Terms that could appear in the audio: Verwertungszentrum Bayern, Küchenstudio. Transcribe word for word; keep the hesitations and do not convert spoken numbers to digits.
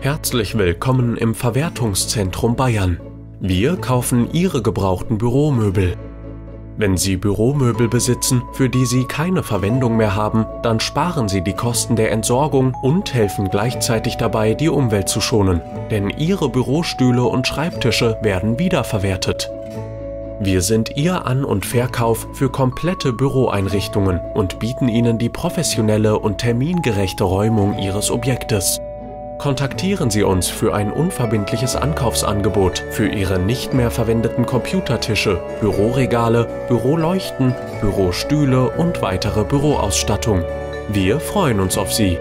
Herzlich willkommen im Verwertungszentrum Bayern. Wir kaufen Ihre gebrauchten Büromöbel. Wenn Sie Büromöbel besitzen, für die Sie keine Verwendung mehr haben, dann sparen Sie die Kosten der Entsorgung und helfen gleichzeitig dabei, die Umwelt zu schonen. Denn Ihre Bürostühle und Schreibtische werden wiederverwertet. Wir sind Ihr An- und Verkauf für komplette Büroeinrichtungen und bieten Ihnen die professionelle und termingerechte Räumung Ihres Objektes. Kontaktieren Sie uns für ein unverbindliches Ankaufsangebot für Ihre nicht mehr verwendeten Computertische, Büroregale, Büroleuchten, Bürostühle und weitere Büroausstattung. Wir freuen uns auf Sie.